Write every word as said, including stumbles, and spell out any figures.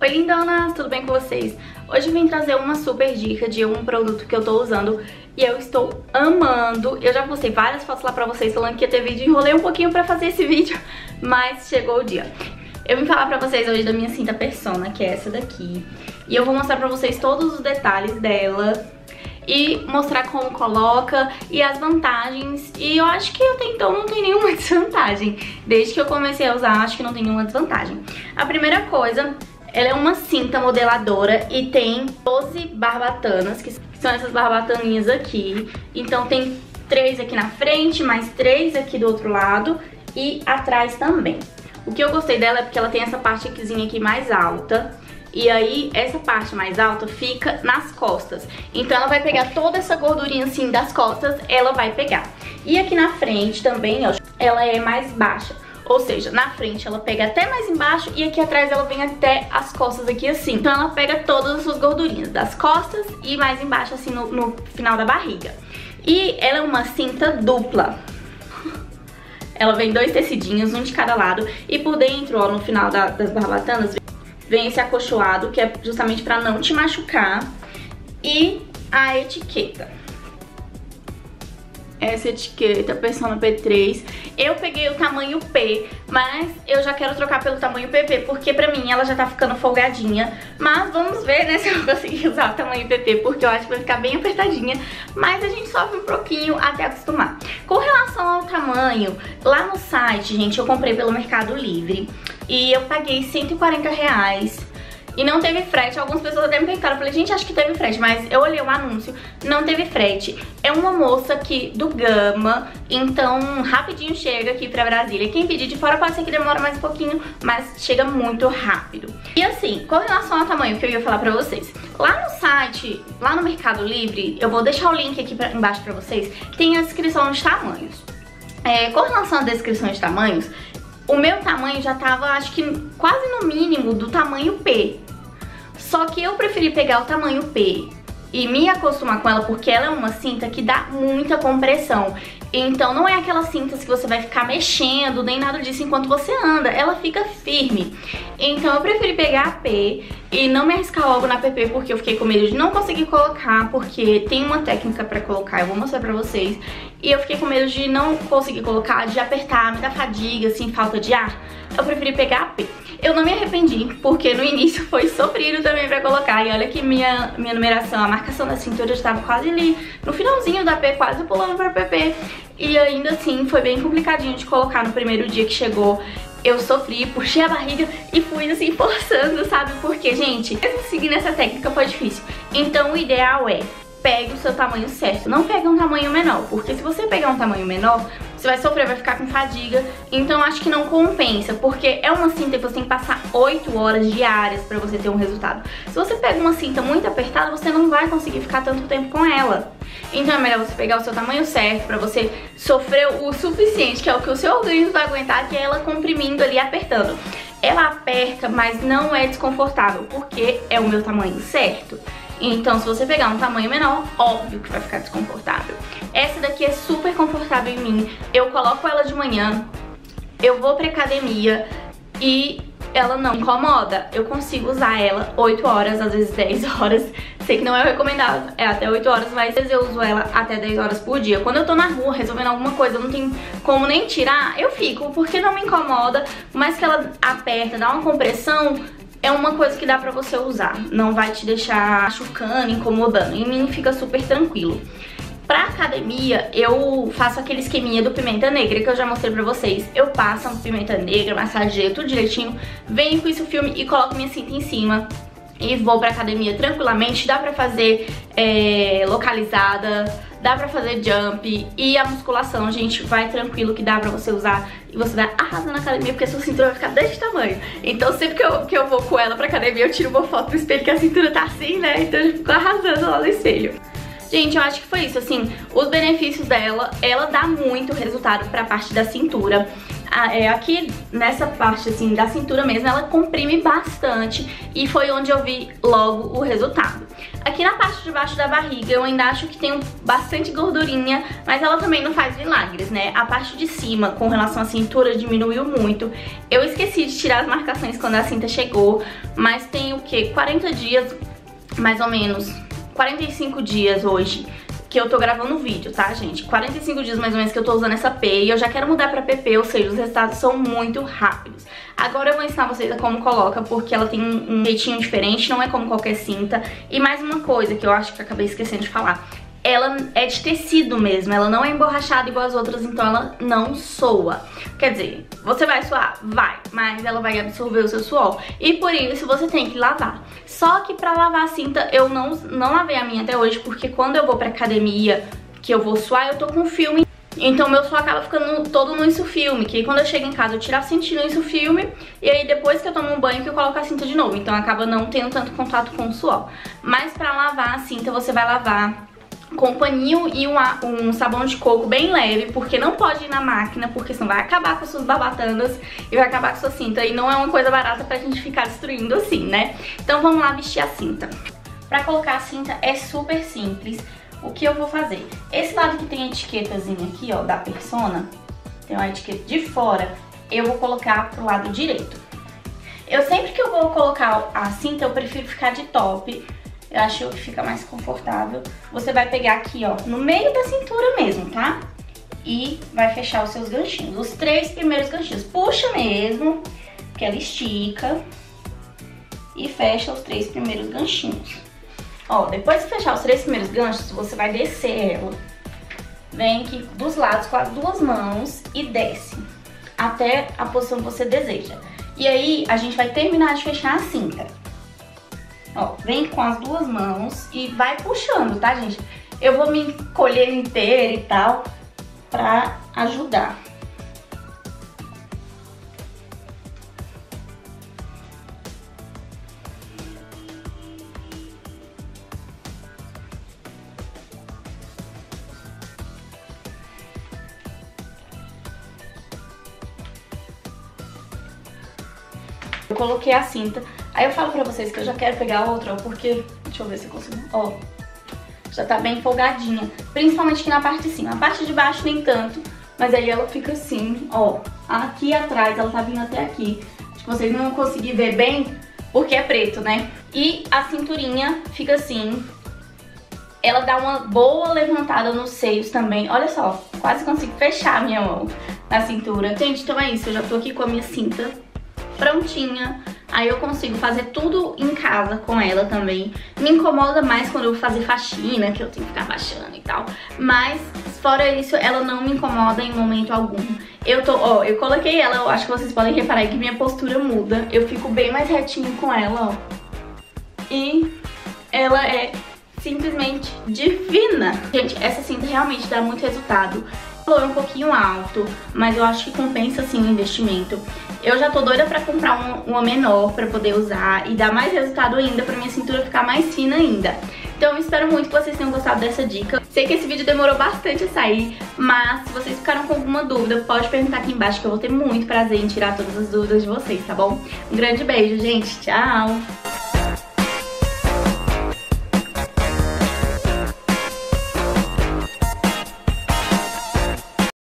Oi lindonas, tudo bem com vocês? Hoje eu vim trazer uma super dica de um produto que eu tô usando e eu estou amando. Eu já postei várias fotos lá pra vocês falando que ia ter vídeo, enrolei um pouquinho pra fazer esse vídeo, mas chegou o dia. Eu vim falar pra vocês hoje da minha cinta Persona, que é essa daqui, e eu vou mostrar pra vocês todos os detalhes dela e mostrar como coloca e as vantagens. E eu acho que até então não tem nenhuma desvantagem. Desde que eu comecei a usar, acho que não tem nenhuma desvantagem. A primeira coisa... ela é uma cinta modeladora e tem doze barbatanas, que são essas barbataninhas aqui. Então tem três aqui na frente, mais três aqui do outro lado e atrás também. O que eu gostei dela é porque ela tem essa parte aquizinha aqui mais alta. E aí essa parte mais alta fica nas costas. Então ela vai pegar toda essa gordurinha assim das costas, ela vai pegar. E aqui na frente também, ó, ela é mais baixa. Ou seja, na frente ela pega até mais embaixo e aqui atrás ela vem até as costas aqui assim. Então ela pega todas as suas gordurinhas das costas e mais embaixo assim no, no final da barriga. E ela é uma cinta dupla. Ela vem dois tecidinhos, um de cada lado. E por dentro, ó, no final da, das barbatanas, vem esse acolchoado, que é justamente pra não te machucar. E a etiqueta. Essa etiqueta, Persona P três. Eu peguei o tamanho P, mas eu já quero trocar pelo tamanho P P, porque pra mim ela já tá ficando folgadinha. Mas vamos ver, né, se eu conseguir usar o tamanho P P, porque eu acho que vai ficar bem apertadinha. Mas a gente sofre um pouquinho até acostumar. Com relação ao tamanho, lá no site, gente, eu comprei pelo Mercado Livre. E eu paguei cento e quarenta reais. E não teve frete, algumas pessoas até me perguntaram, eu falei, gente, acho que teve frete, mas eu olhei o anúncio, não teve frete. É uma moça aqui do Gama, então rapidinho chega aqui pra Brasília. Quem pedir de fora pode ser que demora mais um pouquinho, mas chega muito rápido. E assim, com relação ao tamanho que eu ia falar pra vocês, lá no site, lá no Mercado Livre, eu vou deixar o link aqui pra, embaixo pra vocês, tem a descrição de tamanhos. É, com relação à descrição de tamanhos, o meu tamanho já tava, acho que quase no mínimo do tamanho P. Só que eu preferi pegar o tamanho P e me acostumar com ela, porque ela é uma cinta que dá muita compressão. Então não é aquelas cintas que você vai ficar mexendo, nem nada disso enquanto você anda. Ela fica firme. Então eu preferi pegar a P e não me arriscar logo na P P, porque eu fiquei com medo de não conseguir colocar, porque tem uma técnica pra colocar, eu vou mostrar pra vocês. E eu fiquei com medo de não conseguir colocar, de apertar, me dar fadiga, assim, falta de ar. Eu preferi pegar a P. Eu não me arrependi, porque no início foi sofrido também pra colocar. E olha que minha, minha numeração, a marcação da cintura já tava quase ali no finalzinho da P, quase pulando pra P P. E ainda assim foi bem complicadinho de colocar. No primeiro dia que chegou, eu sofri, puxei a barriga e fui assim forçando, sabe? Porque, gente, mesmo seguindo essa técnica foi difícil. Então o ideal é, pegue o seu tamanho certo, não pegue um tamanho menor, porque se você pegar um tamanho menor, você vai sofrer, vai ficar com fadiga. Então acho que não compensa, porque é uma cinta que você tem que passar oito horas diárias pra você ter um resultado. Se você pega uma cinta muito apertada, você não vai conseguir ficar tanto tempo com ela. Então é melhor você pegar o seu tamanho certo, pra você sofrer o suficiente, que é o que o seu organismo vai aguentar, que é ela comprimindo ali, apertando. Ela aperta, mas não é desconfortável, porque é o meu tamanho certo. Então se você pegar um tamanho menor, óbvio que vai ficar desconfortável. Essa daqui é super confortável em mim. Eu coloco ela de manhã, eu vou pra academia e ela não incomoda. Eu consigo usar ela oito horas, às vezes dez horas. Sei que não é recomendado, é até oito horas, mas às vezes eu uso ela até dez horas por dia. Quando eu tô na rua resolvendo alguma coisa, eu não tenho como nem tirar, eu fico, porque não me incomoda. Mas que ela aperta, dá uma compressão, é uma coisa que dá pra você usar. Não vai te deixar machucando, incomodando. Em mim fica super tranquilo. Pra academia, eu faço aquele esqueminha do pimenta negra que eu já mostrei pra vocês. Eu passo um pimenta negra, massageio tudo direitinho, venho com isso filme e coloco minha cinta em cima. E vou pra academia tranquilamente. Dá pra fazer é, localizada, dá pra fazer jump. E a musculação, gente, vai tranquilo que dá pra você usar. E você vai arrasar na academia, porque a sua cintura vai ficar desse tamanho. Então sempre que eu, que eu vou com ela pra academia, eu tiro uma foto do espelho, que a cintura tá assim, né? Então eu fico arrasando lá no espelho. Gente, eu acho que foi isso, assim, os benefícios dela. Ela dá muito resultado pra parte da cintura. a, é, aqui nessa parte assim da cintura mesmo, ela comprime bastante e foi onde eu vi logo o resultado. Aqui na parte de baixo da barriga eu ainda acho que tem bastante gordurinha, mas ela também não faz milagres, né? A parte de cima, com relação à cintura, diminuiu muito. Eu esqueci de tirar as marcações quando a cinta chegou, mas tem o que? quarenta dias, mais ou menos, quarenta e cinco dias hoje que eu tô gravando o vídeo, tá, gente? quarenta e cinco dias mais ou menos que eu tô usando essa P e eu já quero mudar pra P P, ou seja, os resultados são muito rápidos. Agora eu vou ensinar vocês a como coloca, porque ela tem um jeitinho diferente, não é como qualquer cinta. E mais uma coisa que eu acho que eu acabei esquecendo de falar. Ela é de tecido mesmo, ela não é emborrachada igual as outras, então ela não soa. Quer dizer, você vai suar? Vai, mas ela vai absorver o seu suor. E por isso você tem que lavar. Só que pra lavar a cinta, eu não, não lavei a minha até hoje, porque quando eu vou pra academia, que eu vou suar, eu tô com filme. Então meu suor acaba ficando todo no insulfilme, que aí quando eu chego em casa eu tiro a cinta no insulfilme, e aí depois que eu tomo um banho que eu coloco a cinta de novo. Então acaba não tendo tanto contato com o suor. Mas pra lavar a cinta, você vai lavar com paninho e um, um sabão de coco bem leve, porque não pode ir na máquina, porque senão vai acabar com as suas babatanas e vai acabar com a sua cinta, e não é uma coisa barata pra gente ficar destruindo assim, né? Então vamos lá vestir a cinta. Pra colocar a cinta é super simples. O que eu vou fazer? Esse lado que tem a etiquetazinha aqui, ó, da Persona, tem uma etiqueta de fora, eu vou colocar pro lado direito. Eu sempre que eu vou colocar a cinta, eu prefiro ficar de top. Eu acho que fica mais confortável. Você vai pegar aqui, ó, no meio da cintura mesmo, tá? E vai fechar os seus ganchinhos, os três primeiros ganchinhos. Puxa mesmo, que ela estica. E fecha os três primeiros ganchinhos. Ó, depois de fechar os três primeiros ganchos, você vai descer ela. Vem aqui dos lados com as duas mãos e desce. Até a posição que você deseja. E aí, a gente vai terminar de fechar a cinta. Ó, vem com as duas mãos e vai puxando, tá, gente? Eu vou me encolher inteira e tal, pra ajudar. Eu coloquei a cinta. Aí eu falo pra vocês que eu já quero pegar outra, porque... Deixa eu ver se eu consigo... Ó, já tá bem folgadinha. Principalmente aqui na parte de cima. A parte de baixo nem tanto, mas aí ela fica assim, ó. Aqui atrás, ela tá vindo até aqui. Acho que vocês não vão conseguir ver bem, porque é preto, né? E a cinturinha fica assim. Ela dá uma boa levantada nos seios também. Olha só, quase consigo fechar a minha mão na cintura. Gente, então é isso. Eu já tô aqui com a minha cinta prontinha. Aí eu consigo fazer tudo em casa com ela também. Me incomoda mais quando eu vou fazer faxina, que eu tenho que ficar baixando e tal. Mas, fora isso, ela não me incomoda em momento algum. Eu tô, ó, eu coloquei ela, eu acho que vocês podem reparar que minha postura muda. Eu fico bem mais retinho com ela, ó. E ela é simplesmente divina. Gente, essa cinta realmente dá muito resultado. O valor é um pouquinho alto, mas eu acho que compensa sim o investimento. Eu já tô doida pra comprar uma, uma menor pra poder usar e dar mais resultado ainda, pra minha cintura ficar mais fina ainda. Então eu espero muito que vocês tenham gostado dessa dica. Sei que esse vídeo demorou bastante a sair, mas se vocês ficaram com alguma dúvida, pode perguntar aqui embaixo que eu vou ter muito prazer em tirar todas as dúvidas de vocês, tá bom? Um grande beijo, gente. Tchau!